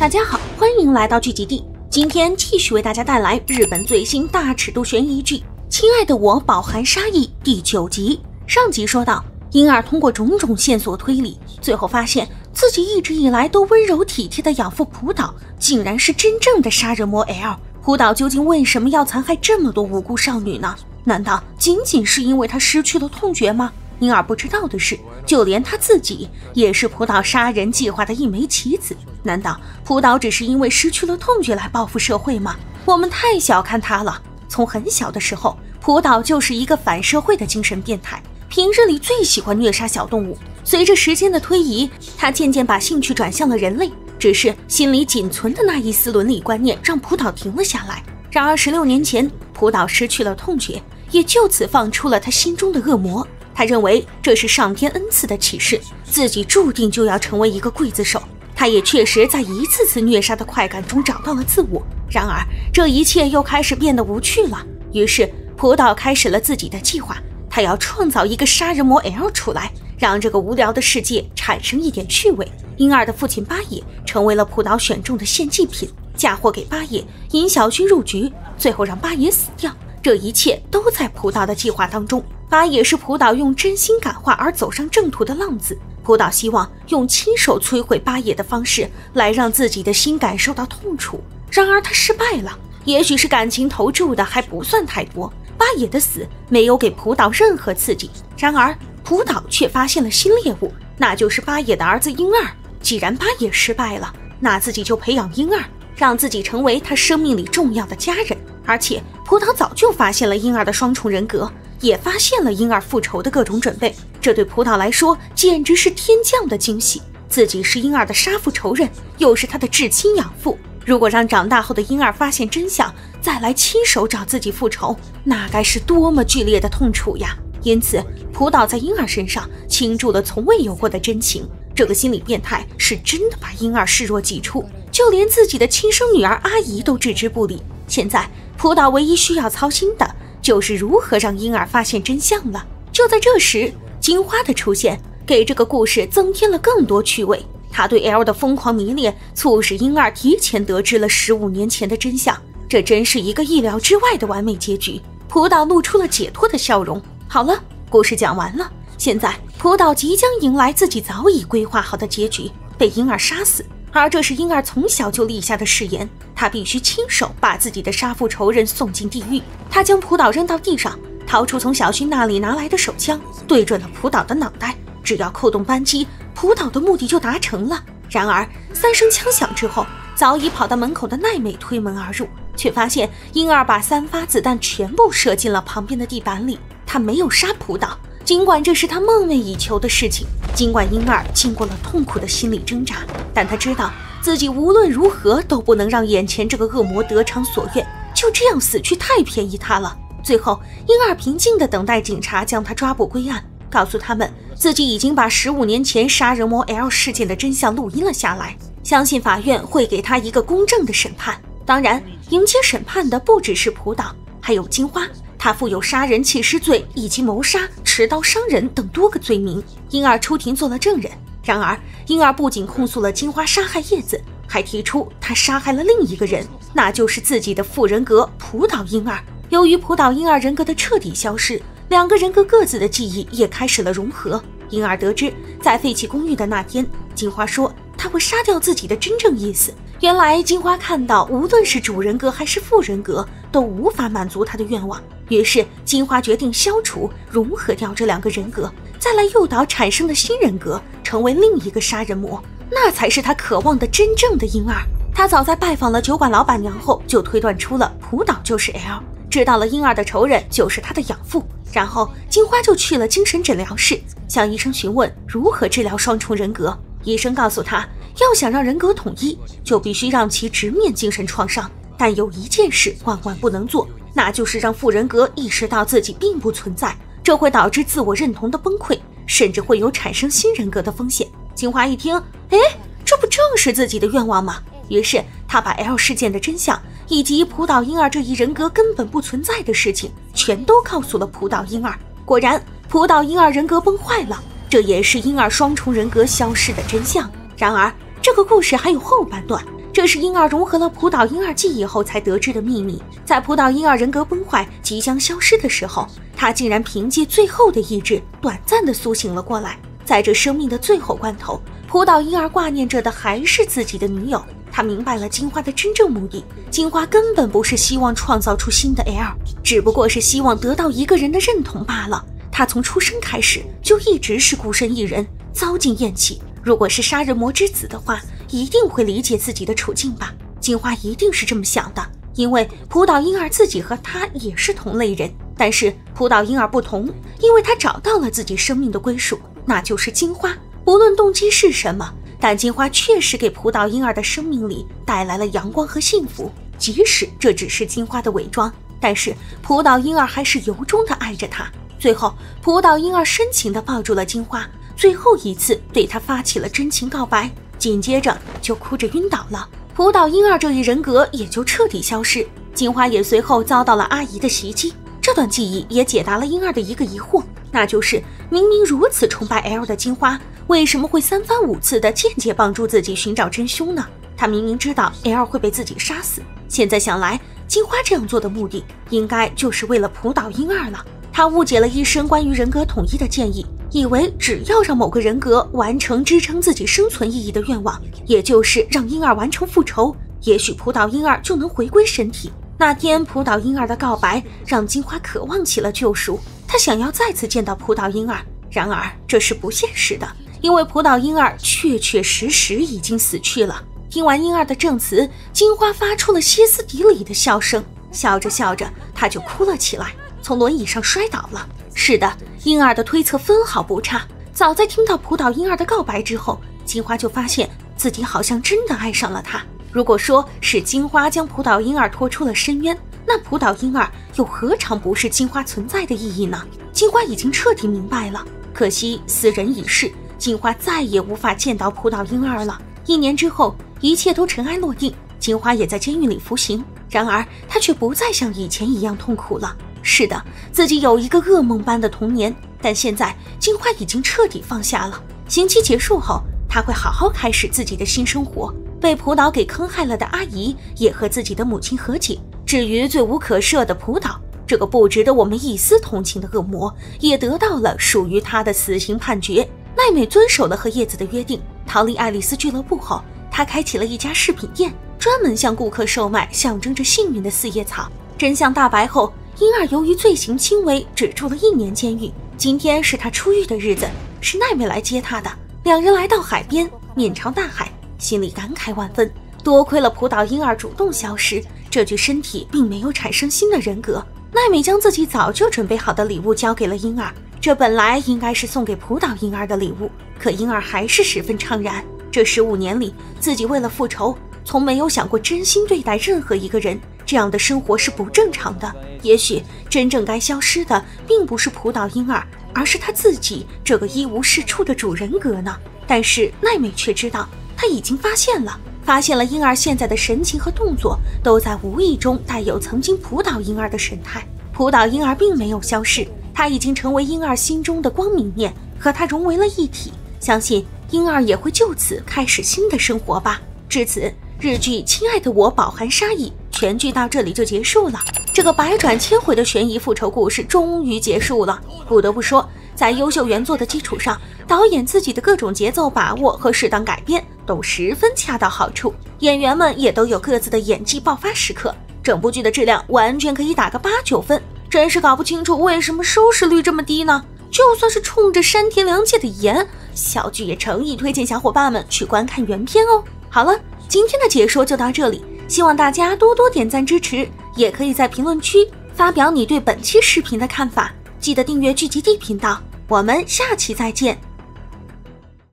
大家好，欢迎来到剧集地。今天继续为大家带来日本最新大尺度悬疑剧《亲爱的我饱含杀意》第9集。上集说到，婴儿通过种种线索推理，最后发现自己一直以来都温柔体贴的养父浦岛，竟然是真正的杀人魔 L。浦岛究竟为什么要残害这么多无辜少女呢？难道仅仅是因为他失去了痛觉吗？婴儿不知道的是，就连他自己也是浦岛杀人计划的一枚棋子。难道浦岛只是因为失去了痛觉来报复社会吗？我们太小看他了。从很小的时候，浦岛就是一个反社会的精神变态，平日里最喜欢虐杀小动物。随着时间的推移，他渐渐把兴趣转向了人类，只是心里仅存的那一丝伦理观念让浦岛停了下来。然而16年前，浦岛失去了痛觉，也就此放出了他心中的恶魔。他认为这是上天恩赐的启示，自己注定就要成为一个刽子手。他也确实在一次次虐杀的快感中找到了自我。然而这一切又开始变得无趣了，于是浦岛开始了自己的计划。他要创造一个杀人魔 L 出来，让这个无聊的世界产生一点趣味。婴儿的父亲八野成为了浦岛选中的献祭品，嫁祸给八野，引小薰入局，最后让八野死掉。这一切都在浦岛的计划当中。八野是浦岛用真心感化而走上正途的浪子，浦岛希望用亲手摧毁八野的方式来让自己的心感受到痛楚。然而他失败了，也许是感情投注的还不算太多，八野的死没有给浦岛任何刺激。然而浦岛却发现了新猎物，那就是八野的儿子婴儿。既然八野失败了，那自己就培养婴儿，让自己成为他生命里重要的家人。而且浦岛早就发现了婴儿的双重人格，也发现了婴儿复仇的各种准备，这对浦岛来说简直是天降的惊喜。自己是婴儿的杀父仇人，又是他的至亲养父，如果让长大后的婴儿发现真相，再来亲手找自己复仇，那该是多么剧烈的痛楚呀！因此浦岛在婴儿身上倾注了从未有过的真情。这个心理变态是真的把婴儿视若己出，就连自己的亲生女儿阿姨都置之不理。现在浦岛唯一需要操心的就是如何让婴儿发现真相了。就在这时，金花的出现给这个故事增添了更多趣味。他对 L 的疯狂迷恋促使婴儿提前得知了15年前的真相，这真是一个意料之外的完美结局。浦岛露出了解脱的笑容。好了，故事讲完了，现在浦岛即将迎来自己早已规划好的结局，被婴儿杀死。而这是婴儿从小就立下的誓言，他必须亲手把自己的杀父仇人送进地狱。他将浦岛扔到地上，掏出从小薰那里拿来的手枪，对准了浦岛的脑袋。只要扣动扳机，浦岛的目的就达成了。然而3声枪响之后，早已跑到门口的奈美推门而入，却发现婴儿把3发子弹全部射进了旁边的地板里。他没有杀浦岛，尽管这是他梦寐以求的事情，尽管婴儿经过了痛苦的心理挣扎，但他知道自己无论如何都不能让眼前这个恶魔得偿所愿，就这样死去太便宜他了。最后婴儿平静地等待警察将他抓捕归案，告诉他们自己已经把15年前杀人魔 L 事件的真相录音了下来，相信法院会给他一个公正的审判。当然迎接审判的不只是浦岛，还有金花，他负有杀人弃尸罪以及谋杀、持刀伤人等多个罪名。婴儿出庭做了证人，然而婴儿不仅控诉了金花杀害叶子，还提出他杀害了另一个人，那就是自己的副人格浦岛婴儿。由于浦岛婴儿人格的彻底消失，2个人格各自的记忆也开始了融合。婴儿得知在废弃公寓的那天，金花说他会杀掉自己的真正意思。原来金花看到无论是主人格还是副人格都无法满足他的愿望，于是金花决定消除融合掉这2个人格，再来诱导产生的新人格成为另一个杀人魔，那才是他渴望的真正的婴儿。他早在拜访了酒馆老板娘后就推断出了浦岛就是 L， 知道了婴儿的仇人就是他的养父。然后金花就去了精神诊疗室，向医生询问如何治疗双重人格。医生告诉他，要想让人格统一，就必须让其直面精神创伤，但有一件事万万不能做，那就是让副人格意识到自己并不存在，这会导致自我认同的崩溃，甚至会有产生新人格的风险。金花一听，哎，这不正是自己的愿望吗？于是他把 L 事件的真相以及浦岛婴儿这一人格根本不存在的事情全都告诉了浦岛婴儿。果然浦岛婴儿人格崩坏了，这也是婴儿双重人格消失的真相。然而这个故事还有后半段，这是婴儿融合了浦岛婴二记忆后才得知的秘密。在浦岛婴二人格崩坏、即将消失的时候，他竟然凭借最后的意志，短暂地苏醒了过来。在这生命的最后关头，浦岛婴二挂念着的还是自己的女友。他明白了金花的真正目的，金花根本不是希望创造出新的 L， 只不过是希望得到一个人的认同罢了。他从出生开始就一直是孤身一人，遭尽厌弃。如果是杀人魔之子的话，一定会理解自己的处境吧。金花一定是这么想的，因为浦岛婴二自己和他也是同类人，但是浦岛婴二不同，因为他找到了自己生命的归属，那就是金花。无论动机是什么，但金花确实给浦岛婴二的生命里带来了阳光和幸福，即使这只是金花的伪装，但是浦岛婴二还是由衷的爱着她。最后，浦岛婴二深情地抱住了金花，最后一次对她发起了真情告白，紧接着就哭着晕倒了。浦岛婴二这一人格也就彻底消失，金花也随后遭到了阿姨的袭击。这段记忆也解答了婴二的一个疑惑，那就是明明如此崇拜 L 的金花，为什么会三番五次的间接帮助自己寻找真凶呢？他明明知道 L 会被自己杀死，现在想来，金花这样做的目的应该就是为了浦岛婴二了。他误解了医生关于人格统一的建议，以为只要让某个人格完成支撑自己生存意义的愿望，也就是让婴二完成复仇，也许浦岛婴二就能回归身体。那天浦岛婴二的告白让金花渴望起了救赎，她想要再次见到浦岛婴二，然而这是不现实的，因为浦岛婴二确确实实已经死去了。听完婴二的证词，金花发出了歇斯底里的笑声，笑着笑着她就哭了起来，从轮椅上摔倒了。是的，婴二的推测分毫不差，早在听到浦岛婴二的告白之后，金花就发现自己好像真的爱上了他。如果说是金花将浦岛婴二拖出了深渊，那浦岛婴二又何尝不是金花存在的意义呢？金花已经彻底明白了，可惜斯人已逝，金花再也无法见到浦岛婴二了。1年之后，一切都尘埃落定，金花也在监狱里服刑，然而她却不再像以前一样痛苦了。是的，自己有一个噩梦般的童年，但现在金花已经彻底放下了。刑期结束后，她会好好开始自己的新生活。被浦岛给坑害了的阿姨也和自己的母亲和解，至于罪无可赦的浦岛，这个不值得我们一丝同情的恶魔，也得到了属于他的死刑判决。奈美遵守了和叶子的约定，逃离爱丽丝俱乐部后，她开启了一家饰品店，专门向顾客售卖象征着幸运的四叶草。真相大白后，婴二由于罪行轻微，只住了1年监狱。今天是他出狱的日子，是奈美来接他的。两人来到海边，面朝大海，心里感慨万分，多亏了浦岛婴二主动消失，这具身体并没有产生新的人格。奈美将自己早就准备好的礼物交给了婴二，这本来应该是送给浦岛婴二的礼物，可婴二还是十分怅然。这15年里，自己为了复仇，从没有想过真心对待任何一个人，这样的生活是不正常的。也许真正该消失的并不是浦岛婴二，而是他自己这个一无是处的主人格呢。但是奈美却知道，他已经发现了婴儿现在的神情和动作都在无意中带有曾经浦岛婴儿的神态。浦岛婴儿并没有消失，他已经成为婴儿心中的光明面，和他融为了一体。相信婴儿也会就此开始新的生活吧。至此，日剧《亲爱的我饱含杀意》全剧到这里就结束了。这个百转千回的悬疑复仇故事终于结束了。不得不说，在优秀原作的基础上，导演自己的各种节奏把握和适当改编都十分恰到好处，演员们也都有各自的演技爆发时刻，整部剧的质量完全可以打个8、9分。真是搞不清楚为什么收视率这么低呢？就算是冲着山田凉介的颜，小剧也诚意推荐小伙伴们去观看原片哦。好了，今天的解说就到这里，希望大家多多点赞支持，也可以在评论区发表你对本期视频的看法。记得订阅剧集地频道，我们下期再见。